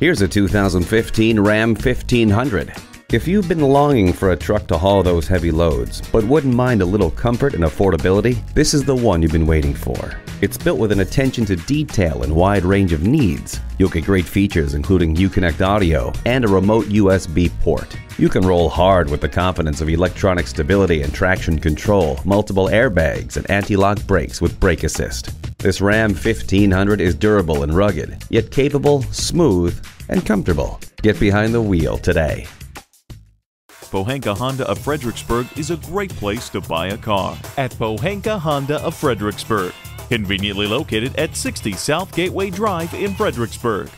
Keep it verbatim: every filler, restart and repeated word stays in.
Here's a two thousand fifteen Ram fifteen hundred. If you've been longing for a truck to haul those heavy loads, but wouldn't mind a little comfort and affordability, this is the one you've been waiting for. It's built with an attention to detail and wide range of needs. You'll get great features including Uconnect audio and a remote U S B port. You can roll hard with the confidence of electronic stability and traction control, multiple airbags, and anti-lock brakes with brake assist. This Ram fifteen hundred is durable and rugged, yet capable, smooth, and comfortable. Get behind the wheel today. Pohanka Honda of Fredericksburg is a great place to buy a car at Pohanka Honda of Fredericksburg. Conveniently located at sixty South Gateway Drive in Fredericksburg.